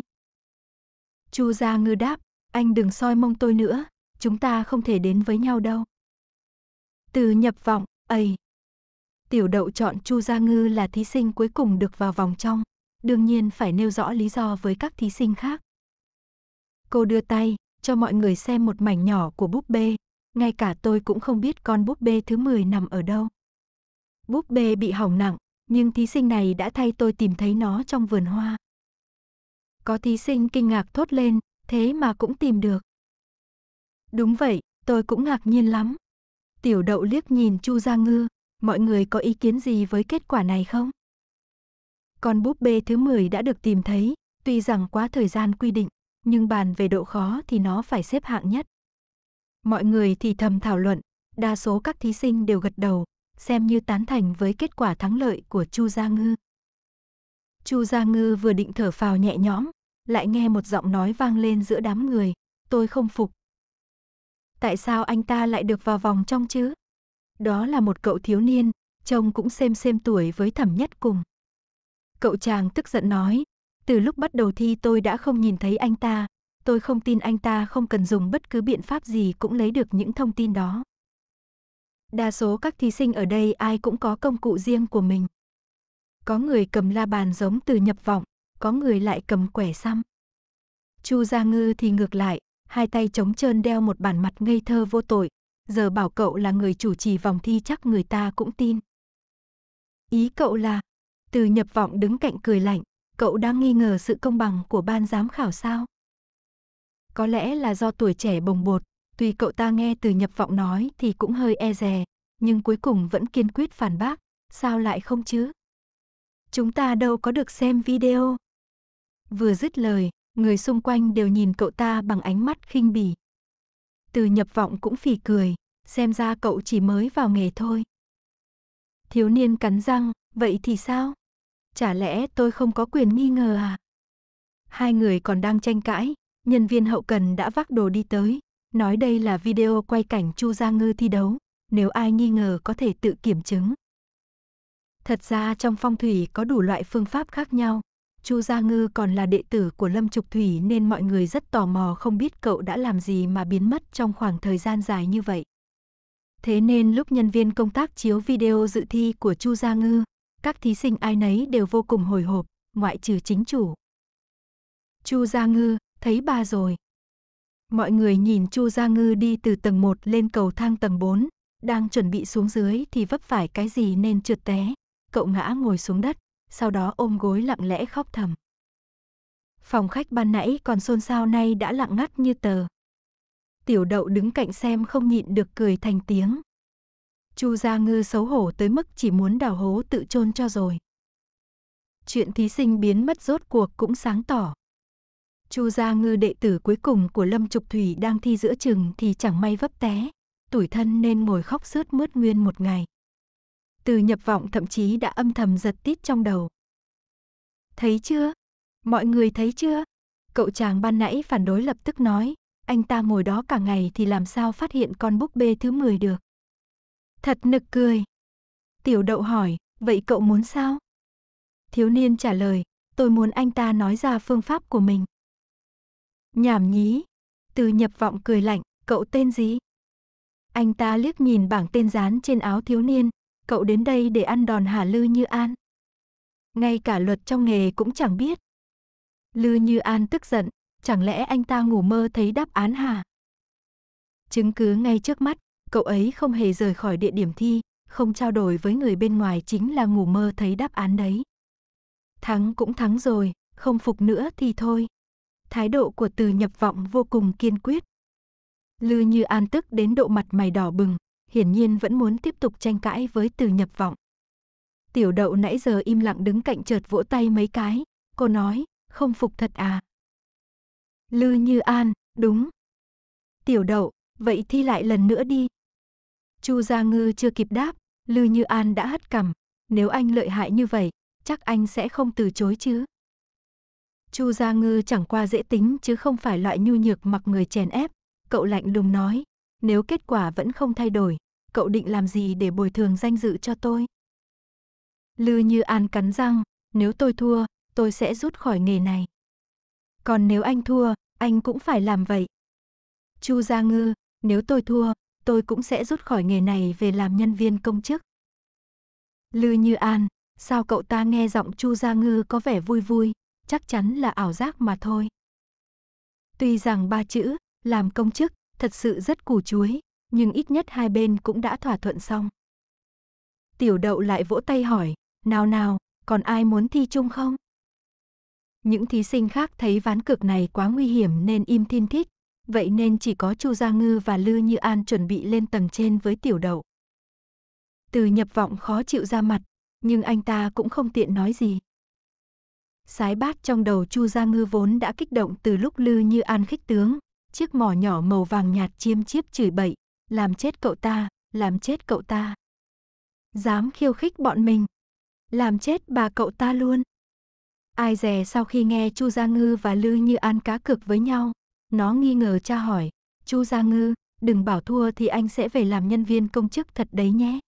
Chu Gia Ngư đáp, anh đừng soi mông tôi nữa, chúng ta không thể đến với nhau đâu. Từ Nhập Vọng, ấy. Tiểu Đậu chọn Chu Gia Ngư là thí sinh cuối cùng được vào vòng trong, đương nhiên phải nêu rõ lý do với các thí sinh khác. Cô đưa tay, cho mọi người xem một mảnh nhỏ của búp bê, ngay cả tôi cũng không biết con búp bê thứ mười nằm ở đâu. Búp bê bị hỏng nặng, nhưng thí sinh này đã thay tôi tìm thấy nó trong vườn hoa. Có thí sinh kinh ngạc thốt lên, thế mà cũng tìm được. Đúng vậy, tôi cũng ngạc nhiên lắm. Tiểu Đậu liếc nhìn Chu Gia Ngư, mọi người có ý kiến gì với kết quả này không? Con búp bê thứ mười đã được tìm thấy, tuy rằng quá thời gian quy định, nhưng bàn về độ khó thì nó phải xếp hạng nhất. Mọi người thì thầm thảo luận, đa số các thí sinh đều gật đầu, xem như tán thành với kết quả thắng lợi của Chu Gia Ngư. Chu Gia Ngư vừa định thở phào nhẹ nhõm, lại nghe một giọng nói vang lên giữa đám người, tôi không phục. Tại sao anh ta lại được vào vòng trong chứ? Đó là một cậu thiếu niên, trông cũng xem xem tuổi với Thẩm Nhất Cùng. Cậu chàng tức giận nói, từ lúc bắt đầu thi tôi đã không nhìn thấy anh ta, tôi không tin anh ta không cần dùng bất cứ biện pháp gì cũng lấy được những thông tin đó. Đa số các thí sinh ở đây ai cũng có công cụ riêng của mình. Có người cầm la bàn giống Từ Nhập Vọng, có người lại cầm quẻ xăm. Chu Gia Ngư thì ngược lại, hai tay trống trơn đeo một bản mặt ngây thơ vô tội, giờ bảo cậu là người chủ trì vòng thi chắc người ta cũng tin. Ý cậu là? Từ Nhập Vọng đứng cạnh cười lạnh, cậu đang nghi ngờ sự công bằng của ban giám khảo sao? Có lẽ là do tuổi trẻ bồng bột. Tuy cậu ta nghe Từ Nhập Vọng nói thì cũng hơi e dè, nhưng cuối cùng vẫn kiên quyết phản bác, sao lại không chứ? Chúng ta đâu có được xem video. Vừa dứt lời, người xung quanh đều nhìn cậu ta bằng ánh mắt khinh bỉ. Từ Nhập Vọng cũng phì cười, xem ra cậu chỉ mới vào nghề thôi. Thiếu niên cắn răng, vậy thì sao? Chả lẽ tôi không có quyền nghi ngờ à? Hai người còn đang tranh cãi, nhân viên hậu cần đã vác đồ đi tới. Nói đây là video quay cảnh Chu Gia Ngư thi đấu, nếu ai nghi ngờ có thể tự kiểm chứng. Thật ra trong phong thủy có đủ loại phương pháp khác nhau, Chu Gia Ngư còn là đệ tử của Lâm Trục Thủy nên mọi người rất tò mò không biết cậu đã làm gì mà biến mất trong khoảng thời gian dài như vậy. Thế nên lúc nhân viên công tác chiếu video dự thi của Chu Gia Ngư, các thí sinh ai nấy đều vô cùng hồi hộp, ngoại trừ chính chủ. Chu Gia Ngư, thấy bà rồi. Mọi người nhìn Chu Gia Ngư đi từ tầng một lên cầu thang tầng bốn, Đang chuẩn bị xuống dưới thì vấp phải cái gì nên trượt té. Cậu ngã ngồi xuống đất, sau đó ôm gối lặng lẽ khóc thầm. Phòng khách ban nãy còn xôn xao nay đã lặng ngắt như tờ. Tiểu Đậu đứng cạnh xem không nhịn được cười thành tiếng. Chu Gia Ngư xấu hổ tới mức chỉ muốn đào hố tự chôn cho rồi. Chuyện thí sinh biến mất rốt cuộc cũng sáng tỏ. Chu Gia Ngư, đệ tử cuối cùng của Lâm Trục Thủy, đang thi giữa chừng thì chẳng may vấp té, tủi thân nên ngồi khóc sướt mướt nguyên một ngày. Từ Nhập Vọng thậm chí đã âm thầm giật tít trong đầu. Thấy chưa? Mọi người thấy chưa? Cậu chàng ban nãy phản đối lập tức nói, anh ta ngồi đó cả ngày thì làm sao phát hiện con búp bê thứ mười được. Thật nực cười. Tiểu Đậu hỏi, vậy cậu muốn sao? Thiếu niên trả lời, tôi muốn anh ta nói ra phương pháp của mình. Nhảm nhí. Từ Nhập Vọng cười lạnh, cậu tên gì? Anh ta liếc nhìn bảng tên dán trên áo thiếu niên, cậu đến đây để ăn đòn hả Lư Như An? Ngay cả luật trong nghề cũng chẳng biết. Lư Như An tức giận, chẳng lẽ anh ta ngủ mơ thấy đáp án hả? Chứng cứ ngay trước mắt, cậu ấy không hề rời khỏi địa điểm thi, không trao đổi với người bên ngoài chính là ngủ mơ thấy đáp án đấy. Thắng cũng thắng rồi, không phục nữa thì thôi. Thái độ của Từ Nhập Vọng vô cùng kiên quyết. Lư Như An tức đến độ mặt mày đỏ bừng, hiển nhiên vẫn muốn tiếp tục tranh cãi với Từ Nhập Vọng. Tiểu Đậu nãy giờ im lặng đứng cạnh chợt vỗ tay mấy cái, cô nói, không phục thật à? Lư Như An, đúng. Tiểu Đậu, vậy thi lại lần nữa đi. Chu Gia Ngư chưa kịp đáp, Lư Như An đã hất cằm, nếu anh lợi hại như vậy, chắc anh sẽ không từ chối chứ. Chu Gia Ngư chẳng qua dễ tính chứ không phải loại nhu nhược mặc người chèn ép. Cậu lạnh lùng nói, nếu kết quả vẫn không thay đổi, cậu định làm gì để bồi thường danh dự cho tôi? Lư Như An cắn răng, nếu tôi thua, tôi sẽ rút khỏi nghề này. Còn nếu anh thua, anh cũng phải làm vậy. Chu Gia Ngư, nếu tôi thua, tôi cũng sẽ rút khỏi nghề này về làm nhân viên công chức. Lư Như An, sao cậu ta nghe giọng Chu Gia Ngư có vẻ vui vui, chắc chắn là ảo giác mà thôi. Tuy rằng ba chữ làm công chức thật sự rất củ chuối, nhưng ít nhất hai bên cũng đã thỏa thuận xong. Tiểu Đậu lại vỗ tay hỏi, nào nào, còn ai muốn thi chung không? Những thí sinh khác thấy ván cược này quá nguy hiểm nên im thin thít, vậy nên chỉ có Chu Gia Ngư và Lư Như An chuẩn bị lên tầng trên với Tiểu Đậu. Từ Nhập Vọng khó chịu ra mặt, nhưng anh ta cũng không tiện nói gì. Sái Bát trong đầu Chu Gia Ngư vốn đã kích động từ lúc Lư Như An khích tướng. Chiếc mỏ nhỏ màu vàng nhạt chiêm chiếp chửi bậy, làm chết cậu ta, làm chết cậu ta. Dám khiêu khích bọn mình, làm chết bà cậu ta luôn. Ai dè sau khi nghe Chu Gia Ngư và Lư Như An cá cược với nhau, nó nghi ngờ tra hỏi, Chu Gia Ngư, đừng bảo thua thì anh sẽ về làm nhân viên công chức thật đấy nhé.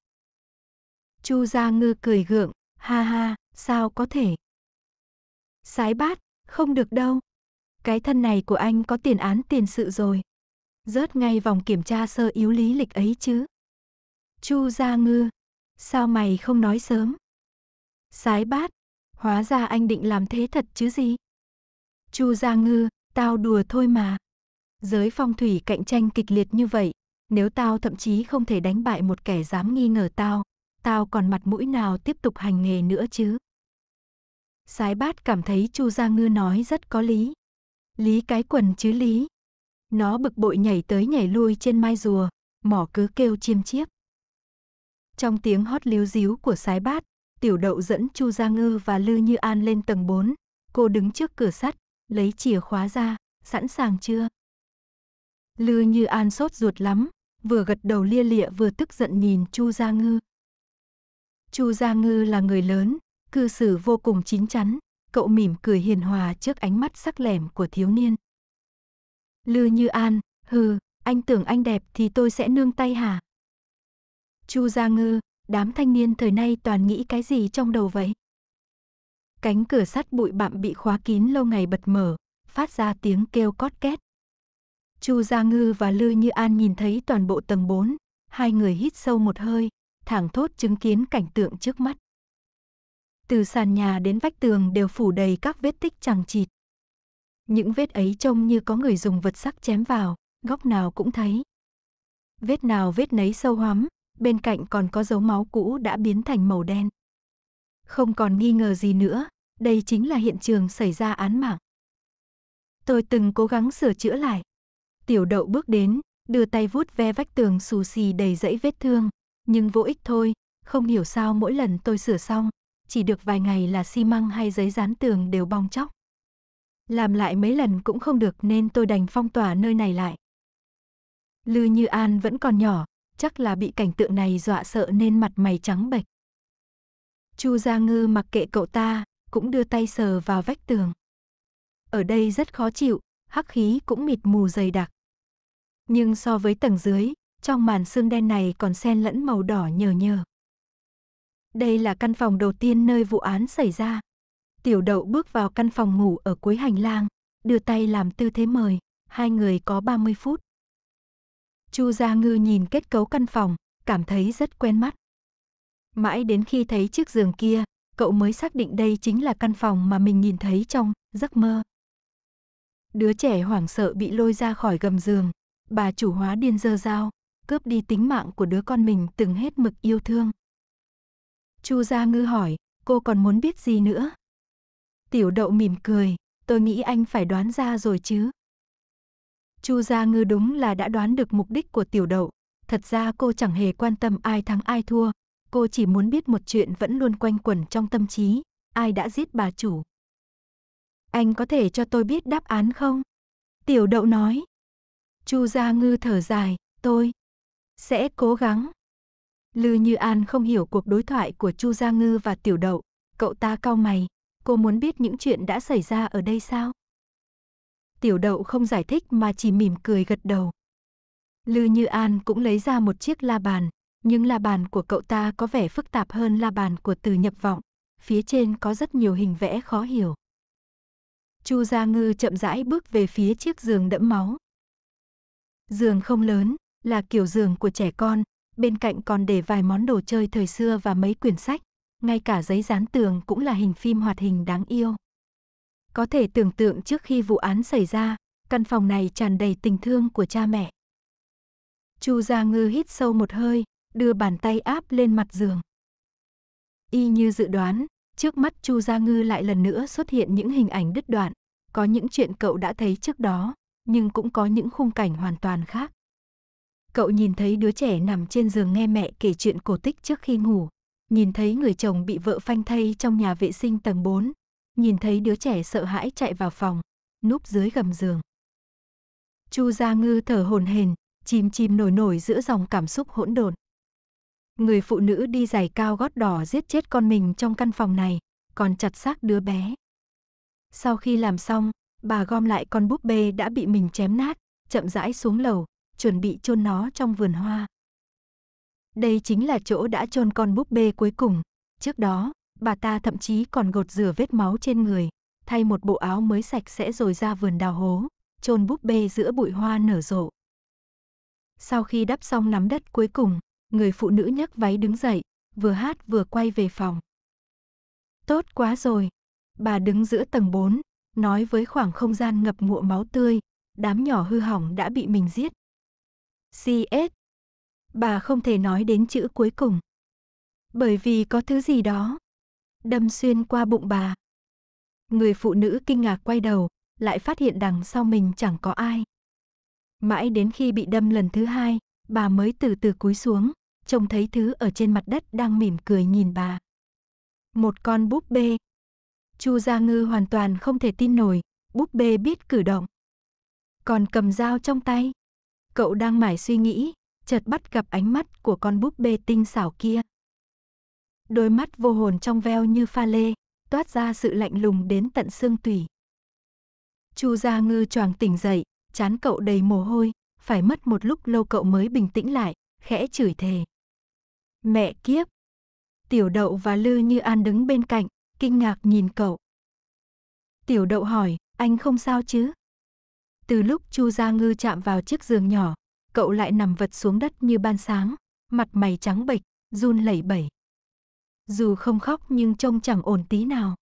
Chu Gia Ngư cười gượng, ha ha, sao có thể. Sái Bát, không được đâu. Cái thân này của anh có tiền án tiền sự rồi. Rớt ngay vòng kiểm tra sơ yếu lý lịch ấy chứ. Chu Gia Ngư, sao mày không nói sớm? Sái Bát, hóa ra anh định làm thế thật chứ gì? Chu Gia Ngư, tao đùa thôi mà. Giới phong thủy cạnh tranh kịch liệt như vậy, nếu tao thậm chí không thể đánh bại một kẻ dám nghi ngờ tao, tao còn mặt mũi nào tiếp tục hành nghề nữa chứ? Sái Bát cảm thấy Chu Gia Ngư nói rất có lý. Lý cái quần chứ lý. Nó bực bội nhảy tới nhảy lui trên mai rùa, mỏ cứ kêu chiêm chiếp. Trong tiếng hót líu díu của Sái Bát, Tiểu Đậu dẫn Chu Gia Ngư và Lư Như An lên tầng bốn. Cô đứng trước cửa sắt, lấy chìa khóa ra, sẵn sàng chưa? Lư Như An sốt ruột lắm, vừa gật đầu lia lịa vừa tức giận nhìn Chu Gia Ngư. Chu Gia Ngư là người lớn, cư xử vô cùng chín chắn. Cậu mỉm cười hiền hòa trước ánh mắt sắc lẻm của thiếu niên. Lư Như An, hừ, anh tưởng anh đẹp thì tôi sẽ nương tay hả? Chu Gia Ngư, đám thanh niên thời nay toàn nghĩ cái gì trong đầu vậy? Cánh cửa sắt bụi bặm bị khóa kín lâu ngày bật mở, phát ra tiếng kêu cót két. Chu Gia Ngư và Lư Như An nhìn thấy toàn bộ tầng bốn, hai người hít sâu một hơi, thảng thốt chứng kiến cảnh tượng trước mắt. Từ sàn nhà đến vách tường đều phủ đầy các vết tích chằng chịt. Những vết ấy trông như có người dùng vật sắc chém vào, góc nào cũng thấy. Vết nào vết nấy sâu hoắm, bên cạnh còn có dấu máu cũ đã biến thành màu đen. Không còn nghi ngờ gì nữa, đây chính là hiện trường xảy ra án mạng. Tôi từng cố gắng sửa chữa lại. Tiểu Đậu bước đến, đưa tay vuốt ve vách tường xù xì đầy rẫy vết thương, nhưng vô ích thôi, không hiểu sao mỗi lần tôi sửa xong, chỉ được vài ngày là xi măng hay giấy dán tường đều bong tróc. Làm lại mấy lần cũng không được nên tôi đành phong tỏa nơi này lại. Lư Như An vẫn còn nhỏ, chắc là bị cảnh tượng này dọa sợ nên mặt mày trắng bệch. Chu Gia Ngư mặc kệ cậu ta, cũng đưa tay sờ vào vách tường. Ở đây rất khó chịu, hắc khí cũng mịt mù dày đặc. Nhưng so với tầng dưới, trong màn sương đen này còn xen lẫn màu đỏ nhờ nhờ. Đây là căn phòng đầu tiên nơi vụ án xảy ra. Tiểu Đậu bước vào căn phòng ngủ ở cuối hành lang, đưa tay làm tư thế mời, hai người có ba mươi phút. Chu Gia Ngư nhìn kết cấu căn phòng, cảm thấy rất quen mắt. Mãi đến khi thấy chiếc giường kia, cậu mới xác định đây chính là căn phòng mà mình nhìn thấy trong giấc mơ. Đứa trẻ hoảng sợ bị lôi ra khỏi gầm giường, bà chủ hóa điên giơ dao, cướp đi tính mạng của đứa con mình từng hết mực yêu thương. Chu Gia Ngư hỏi, cô còn muốn biết gì nữa? Tiểu Đậu mỉm cười, tôi nghĩ anh phải đoán ra rồi chứ. Chu Gia Ngư đúng là đã đoán được mục đích của Tiểu Đậu. Thật ra cô chẳng hề quan tâm ai thắng ai thua, cô chỉ muốn biết một chuyện vẫn luôn quanh quẩn trong tâm trí, ai đã giết bà chủ. Anh có thể cho tôi biết đáp án không? Tiểu Đậu nói. Chu Gia Ngư thở dài, tôi sẽ cố gắng. Lư Như An không hiểu cuộc đối thoại của Chu Gia Ngư và Tiểu Đậu, cậu ta cau mày, cô muốn biết những chuyện đã xảy ra ở đây sao? Tiểu Đậu không giải thích mà chỉ mỉm cười gật đầu. Lư Như An cũng lấy ra một chiếc la bàn, nhưng la bàn của cậu ta có vẻ phức tạp hơn la bàn của Từ Nhập Vọng, phía trên có rất nhiều hình vẽ khó hiểu. Chu Gia Ngư chậm rãi bước về phía chiếc giường đẫm máu. Giường không lớn, là kiểu giường của trẻ con, bên cạnh còn để vài món đồ chơi thời xưa và mấy quyển sách, ngay cả giấy dán tường cũng là hình phim hoạt hình đáng yêu. Có thể tưởng tượng trước khi vụ án xảy ra, căn phòng này tràn đầy tình thương của cha mẹ. Chu Gia Ngư hít sâu một hơi, đưa bàn tay áp lên mặt giường. Y như dự đoán, trước mắt Chu Gia Ngư lại lần nữa xuất hiện những hình ảnh đứt đoạn, có những chuyện cậu đã thấy trước đó, nhưng cũng có những khung cảnh hoàn toàn khác. Cậu nhìn thấy đứa trẻ nằm trên giường nghe mẹ kể chuyện cổ tích trước khi ngủ, nhìn thấy người chồng bị vợ phanh thây trong nhà vệ sinh tầng bốn, nhìn thấy đứa trẻ sợ hãi chạy vào phòng, núp dưới gầm giường. Chu Gia Ngư thở hổn hển, chìm chìm nổi nổi giữa dòng cảm xúc hỗn độn. Người phụ nữ đi giày cao gót đỏ giết chết con mình trong căn phòng này, còn chặt xác đứa bé. Sau khi làm xong, bà gom lại con búp bê đã bị mình chém nát, chậm rãi xuống lầu, chuẩn bị chôn nó trong vườn hoa. Đây chính là chỗ đã chôn con búp bê cuối cùng. Trước đó, bà ta thậm chí còn gột rửa vết máu trên người, thay một bộ áo mới sạch sẽ rồi ra vườn đào hố, chôn búp bê giữa bụi hoa nở rộ. Sau khi đắp xong nắm đất cuối cùng, người phụ nữ nhấc váy đứng dậy, vừa hát vừa quay về phòng. Tốt quá rồi, bà đứng giữa tầng bốn, nói với khoảng không gian ngập ngụa máu tươi, đám nhỏ hư hỏng đã bị mình giết. Cs. Bà không thể nói đến chữ cuối cùng, bởi vì có thứ gì đó đâm xuyên qua bụng bà. Người phụ nữ kinh ngạc quay đầu, lại phát hiện đằng sau mình chẳng có ai. Mãi đến khi bị đâm lần thứ hai, bà mới từ từ cúi xuống, trông thấy thứ ở trên mặt đất đang mỉm cười nhìn bà. Một con búp bê. Chu Gia Ngư hoàn toàn không thể tin nổi, búp bê biết cử động. Còn cầm dao trong tay. Cậu đang mải suy nghĩ, chợt bắt gặp ánh mắt của con búp bê tinh xảo kia. Đôi mắt vô hồn trong veo như pha lê, toát ra sự lạnh lùng đến tận xương tủy. Chu Gia Ngư choàng tỉnh dậy, trán cậu đầy mồ hôi, phải mất một lúc lâu cậu mới bình tĩnh lại, khẽ chửi thề. Mẹ kiếp! Tiểu Đậu và Lư Như An đứng bên cạnh, kinh ngạc nhìn cậu. Tiểu Đậu hỏi, anh không sao chứ? Từ lúc Chu Gia Ngư chạm vào chiếc giường nhỏ, cậu lại nằm vật xuống đất như ban sáng, mặt mày trắng bệch, run lẩy bẩy. Dù không khóc nhưng trông chẳng ổn tí nào.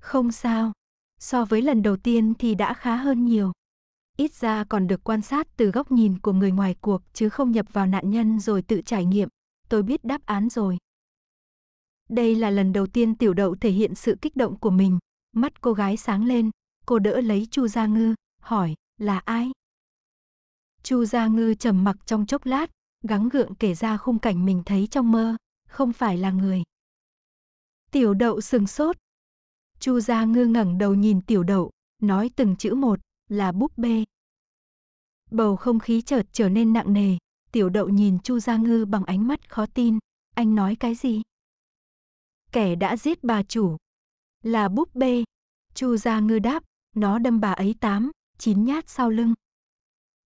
Không sao, so với lần đầu tiên thì đã khá hơn nhiều. Ít ra còn được quan sát từ góc nhìn của người ngoài cuộc chứ không nhập vào nạn nhân rồi tự trải nghiệm, tôi biết đáp án rồi. Đây là lần đầu tiên Tiểu Đậu thể hiện sự kích động của mình. Mắt cô gái sáng lên, cô đỡ lấy Chu Gia Ngư, hỏi, là ai? Chu Gia Ngư trầm mặc trong chốc lát, gắng gượng kể ra khung cảnh mình thấy trong mơ, không phải là người. Tiểu Đậu sừng sốt. Chu Gia Ngư ngẩng đầu nhìn Tiểu Đậu, nói từng chữ một, là búp bê. Bầu không khí chợt trở nên nặng nề, Tiểu Đậu nhìn Chu Gia Ngư bằng ánh mắt khó tin, anh nói cái gì? Kẻ đã giết bà chủ là búp bê. Chu Gia Ngư đáp, nó đâm bà ấy tám, chín nhát sau lưng.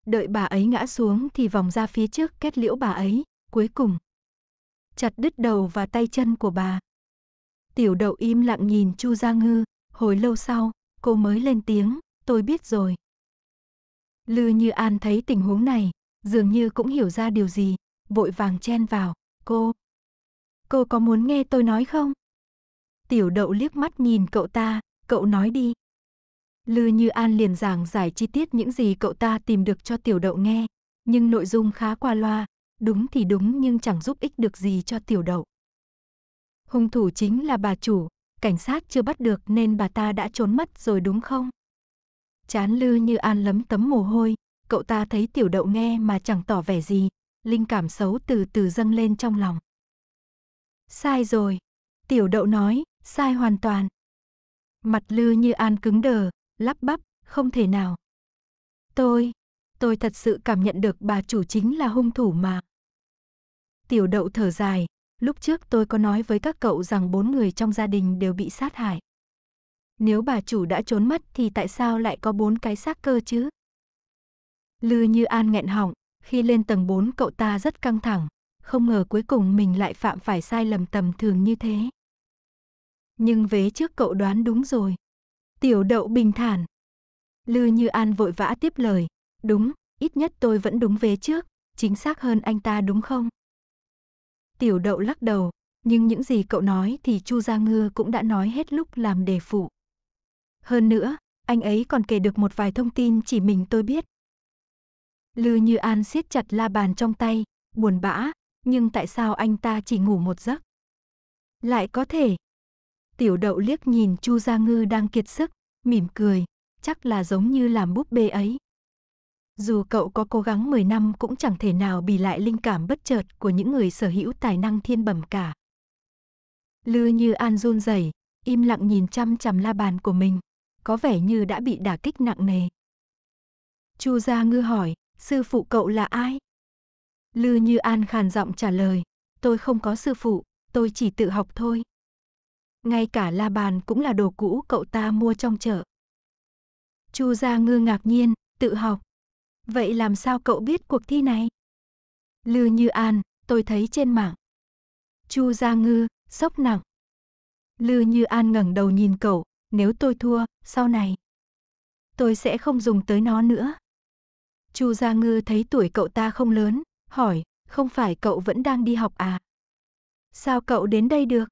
Đợi bà ấy ngã xuống thì vòng ra phía trước kết liễu bà ấy, cuối cùng chặt đứt đầu và tay chân của bà. Tiểu Đậu im lặng nhìn Chu Gia Ngư, hồi lâu sau, cô mới lên tiếng, tôi biết rồi. Lư Như An thấy tình huống này, dường như cũng hiểu ra điều gì, vội vàng chen vào, cô. Cô có muốn nghe tôi nói không? Tiểu Đậu liếc mắt nhìn cậu ta, cậu nói đi. Lư Như An liền giảng giải chi tiết những gì cậu ta tìm được cho Tiểu Đậu nghe, nhưng nội dung khá qua loa, đúng thì đúng nhưng chẳng giúp ích được gì cho Tiểu Đậu. Hung thủ chính là bà chủ, cảnh sát chưa bắt được nên bà ta đã trốn mất rồi đúng không? Trán Lư Như An lấm tấm mồ hôi, cậu ta thấy Tiểu Đậu nghe mà chẳng tỏ vẻ gì, linh cảm xấu từ từ dâng lên trong lòng. Sai rồi, Tiểu Đậu nói, sai hoàn toàn. Mặt Lư Như An cứng đờ, lắp bắp, không thể nào. Tôi, tôi thật sự cảm nhận được bà chủ chính là hung thủ mà. Tiểu Đậu thở dài, lúc trước tôi có nói với các cậu rằng bốn người trong gia đình đều bị sát hại. Nếu bà chủ đã trốn mất thì tại sao lại có bốn cái xác cơ chứ? Lư Như An nghẹn họng, khi lên tầng bốn cậu ta rất căng thẳng, không ngờ cuối cùng mình lại phạm phải sai lầm tầm thường như thế. Nhưng vế trước cậu đoán đúng rồi. Tiểu Đậu bình thản. Lư Như An vội vã tiếp lời, đúng, ít nhất tôi vẫn đúng vế trước, chính xác hơn anh ta đúng không? Tiểu Đậu lắc đầu, nhưng những gì cậu nói thì Chu Gia Ngư cũng đã nói hết lúc làm đề phụ. Hơn nữa, anh ấy còn kể được một vài thông tin chỉ mình tôi biết. Lư Như An siết chặt la bàn trong tay, buồn bã, nhưng tại sao anh ta chỉ ngủ một giấc? Lại có thể. Tiểu Đậu liếc nhìn Chu Gia Ngư đang kiệt sức, mỉm cười, chắc là giống như làm búp bê ấy. Dù cậu có cố gắng mười năm cũng chẳng thể nào bì lại linh cảm bất chợt của những người sở hữu tài năng thiên bẩm cả. Lư Như An run rẩy, im lặng nhìn chăm chằm la bàn của mình, có vẻ như đã bị đả kích nặng nề. Chu Gia Ngư hỏi, sư phụ cậu là ai? Lư Như An khàn giọng trả lời, tôi không có sư phụ, tôi chỉ tự học thôi. Ngay cả la bàn cũng là đồ cũ cậu ta mua trong chợ. Chu Gia Ngư ngạc nhiên, tự học. Vậy làm sao cậu biết cuộc thi này? Lư Như An, tôi thấy trên mạng. Chu Gia Ngư, sốc nặng. Lư Như An ngẩng đầu nhìn cậu, nếu tôi thua, sau này tôi sẽ không dùng tới nó nữa. Chu Gia Ngư thấy tuổi cậu ta không lớn, hỏi, không phải cậu vẫn đang đi học à? Sao cậu đến đây được?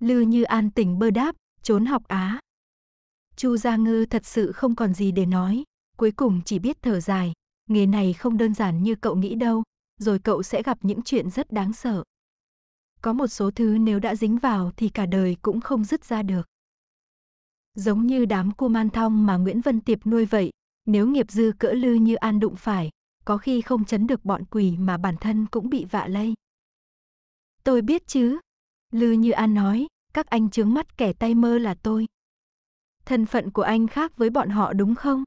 Lư Như An tỉnh bơ đáp, trốn học á. Chu Gia Ngư thật sự không còn gì để nói, cuối cùng chỉ biết thở dài, nghề này không đơn giản như cậu nghĩ đâu, rồi cậu sẽ gặp những chuyện rất đáng sợ. Có một số thứ nếu đã dính vào thì cả đời cũng không dứt ra được. Giống như đám kuman thong mà Nguyễn Vân Tiệp nuôi vậy, nếu nghiệp dư cỡ Lư Như An đụng phải, có khi không trấn được bọn quỷ mà bản thân cũng bị vạ lây. Tôi biết chứ, Lư Như An nói, các anh chướng mắt kẻ tay mơ là tôi. Thân phận của anh khác với bọn họ đúng không?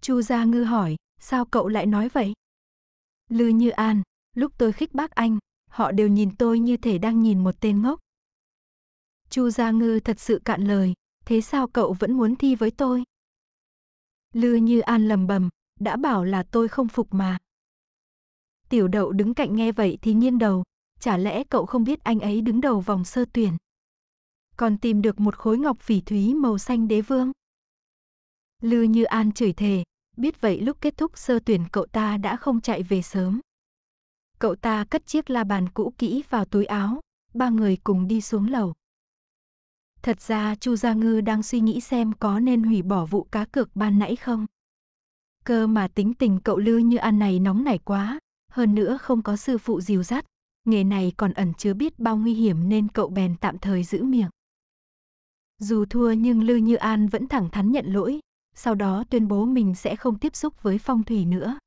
Chu Gia Ngư hỏi, sao cậu lại nói vậy? Lư Như An, lúc tôi khích bác anh, họ đều nhìn tôi như thể đang nhìn một tên ngốc. Chu Gia Ngư thật sự cạn lời, thế sao cậu vẫn muốn thi với tôi? Lư Như An lầm bầm, đã bảo là tôi không phục mà. Tiểu Đậu đứng cạnh nghe vậy thì nghiêng đầu, chả lẽ cậu không biết anh ấy đứng đầu vòng sơ tuyển? Còn tìm được một khối ngọc phỉ thúy màu xanh đế vương. Lư Như An chửi thề, biết vậy lúc kết thúc sơ tuyển cậu ta đã không chạy về sớm. Cậu ta cất chiếc la bàn cũ kỹ vào túi áo, ba người cùng đi xuống lầu. Thật ra Chu Gia Ngư đang suy nghĩ xem có nên hủy bỏ vụ cá cược ban nãy không. Cơ mà tính tình cậu Lư Như An này nóng nảy quá, hơn nữa không có sư phụ dìu dắt, nghề này còn ẩn chứa biết bao nguy hiểm nên cậu bèn tạm thời giữ miệng. Dù thua nhưng Lư Như An vẫn thẳng thắn nhận lỗi, sau đó tuyên bố mình sẽ không tiếp xúc với phong thủy nữa.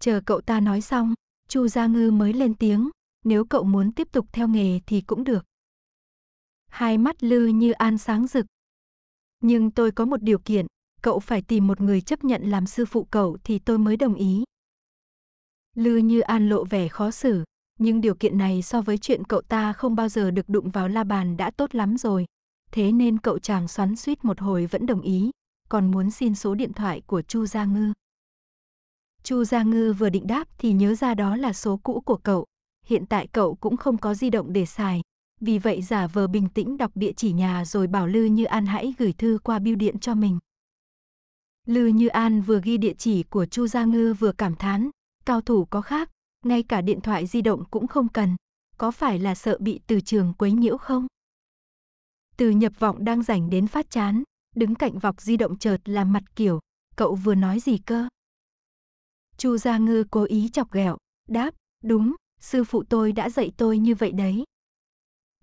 Chờ cậu ta nói xong, Chu Gia Ngư mới lên tiếng, nếu cậu muốn tiếp tục theo nghề thì cũng được. Hai mắt Lư Như An sáng rực. Nhưng tôi có một điều kiện, cậu phải tìm một người chấp nhận làm sư phụ cậu thì tôi mới đồng ý. Lư Như An lộ vẻ khó xử, nhưng điều kiện này so với chuyện cậu ta không bao giờ được đụng vào la bàn đã tốt lắm rồi. Thế nên cậu chàng xoắn suýt một hồi vẫn đồng ý, còn muốn xin số điện thoại của Chu Gia Ngư. Chu Gia Ngư vừa định đáp thì nhớ ra đó là số cũ của cậu, hiện tại cậu cũng không có di động để xài. Vì vậy giả vờ bình tĩnh đọc địa chỉ nhà rồi bảo Lư Như An hãy gửi thư qua bưu điện cho mình. Lư Như An vừa ghi địa chỉ của Chu Gia Ngư vừa cảm thán, cao thủ có khác, ngay cả điện thoại di động cũng không cần, có phải là sợ bị từ trường quấy nhiễu không? Từ Nhập Vọng đang rảnh đến phát chán, đứng cạnh vọc di động chợt làm mặt kiểu, cậu vừa nói gì cơ? Chu Gia Ngư cố ý chọc ghẹo, đáp, đúng, sư phụ tôi đã dạy tôi như vậy đấy.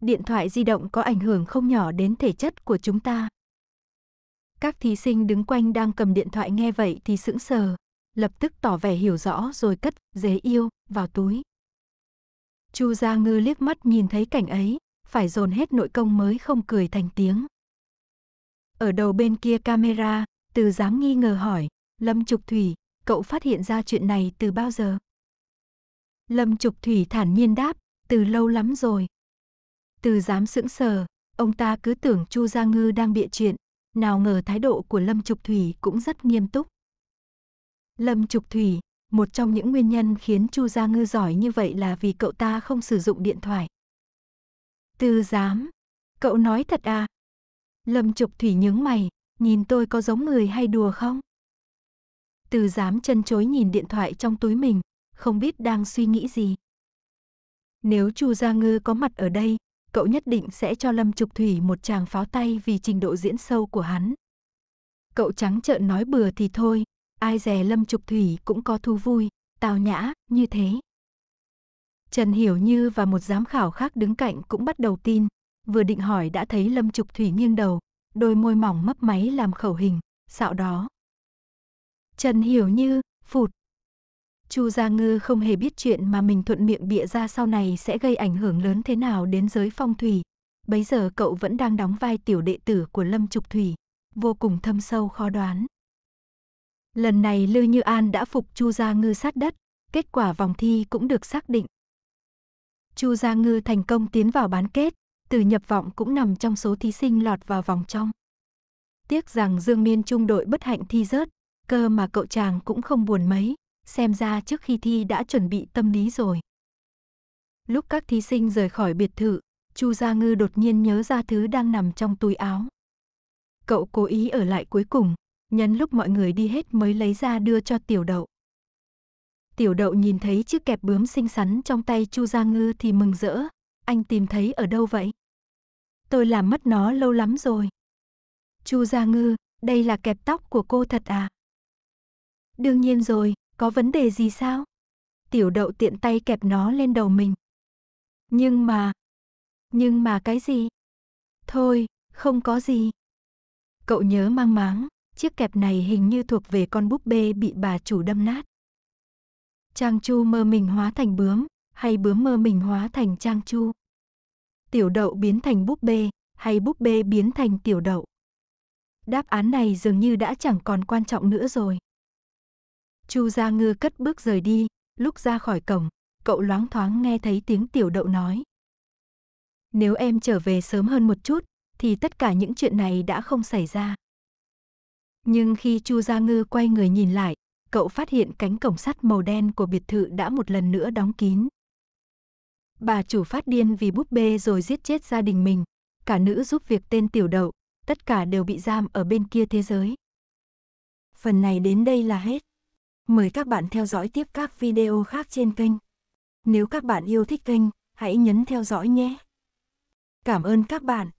Điện thoại di động có ảnh hưởng không nhỏ đến thể chất của chúng ta. Các thí sinh đứng quanh đang cầm điện thoại nghe vậy thì sững sờ, lập tức tỏ vẻ hiểu rõ rồi cất dế yêu vào túi. Chu Gia Ngư liếc mắt nhìn thấy cảnh ấy, phải dồn hết nội công mới không cười thành tiếng. Ở đầu bên kia camera, Từ Giám nghi ngờ hỏi, Lâm Trục Thủy, cậu phát hiện ra chuyện này từ bao giờ? Lâm Trục Thủy thản nhiên đáp, từ lâu lắm rồi. Từ Giám sững sờ, ông ta cứ tưởng Chu Gia Ngư đang bịa chuyện, nào ngờ thái độ của Lâm Trục Thủy cũng rất nghiêm túc. Lâm Trục Thủy, một trong những nguyên nhân khiến Chu Gia Ngư giỏi như vậy là vì cậu ta không sử dụng điện thoại. Từ Giám, cậu nói thật à? Lâm Trục Thủy nhướng mày, nhìn tôi có giống người hay đùa không? Từ Giám chân chối nhìn điện thoại trong túi mình, không biết đang suy nghĩ gì. Nếu Chu Gia Ngư có mặt ở đây, cậu nhất định sẽ cho Lâm Trục Thủy một tràng pháo tay vì trình độ diễn sâu của hắn. Cậu trắng trợn nói bừa thì thôi, ai dè Lâm Trục Thủy cũng có thú vui, tào nhã, như thế. Trần Hiểu Như và một giám khảo khác đứng cạnh cũng bắt đầu tin, vừa định hỏi đã thấy Lâm Trục Thủy nghiêng đầu, đôi môi mỏng mấp máy làm khẩu hình, xạo đó. Trần Hiểu Như, phụt. Chu Gia Ngư không hề biết chuyện mà mình thuận miệng bịa ra sau này sẽ gây ảnh hưởng lớn thế nào đến giới phong thủy. Bấy giờ cậu vẫn đang đóng vai tiểu đệ tử của Lâm Trục Thủy, vô cùng thâm sâu khó đoán. Lần này Lư Như An đã phục Chu Gia Ngư sát đất, kết quả vòng thi cũng được xác định. Chu Gia Ngư thành công tiến vào bán kết, Từ Nhập Vọng cũng nằm trong số thí sinh lọt vào vòng trong. Tiếc rằng Dương Miên Trung đội bất hạnh thi rớt, cơ mà cậu chàng cũng không buồn mấy. Xem ra trước khi thi đã chuẩn bị tâm lý rồi. Lúc các thí sinh rời khỏi biệt thự, Chu Gia Ngư đột nhiên nhớ ra thứ đang nằm trong túi áo. Cậu cố ý ở lại cuối cùng, nhân lúc mọi người đi hết mới lấy ra đưa cho Tiểu Đậu. Tiểu Đậu nhìn thấy chiếc kẹp bướm xinh xắn trong tay Chu Gia Ngư thì mừng rỡ, anh tìm thấy ở đâu vậy? Tôi làm mất nó lâu lắm rồi. Chu Gia Ngư, đây là kẹp tóc của cô thật à? Đương nhiên rồi. Có vấn đề gì sao? Tiểu Đậu tiện tay kẹp nó lên đầu mình. Nhưng mà... Nhưng mà cái gì? Thôi, không có gì. Cậu nhớ mang máng, chiếc kẹp này hình như thuộc về con búp bê bị bà chủ đâm nát. Trang Chu mơ mình hóa thành bướm, hay bướm mơ mình hóa thành Trang Chu? Tiểu Đậu biến thành búp bê, hay búp bê biến thành Tiểu Đậu? Đáp án này dường như đã chẳng còn quan trọng nữa rồi. Chu Gia Ngư cất bước rời đi, lúc ra khỏi cổng, cậu loáng thoáng nghe thấy tiếng Tiểu Đậu nói. Nếu em trở về sớm hơn một chút, thì tất cả những chuyện này đã không xảy ra. Nhưng khi Chu Gia Ngư quay người nhìn lại, cậu phát hiện cánh cổng sắt màu đen của biệt thự đã một lần nữa đóng kín. Bà chủ phát điên vì búp bê rồi giết chết gia đình mình, cả nữ giúp việc tên Tiểu Đậu, tất cả đều bị giam ở bên kia thế giới. Phần này đến đây là hết. Mời các bạn theo dõi tiếp các video khác trên kênh. Nếu các bạn yêu thích kênh, hãy nhấn theo dõi nhé. Cảm ơn các bạn.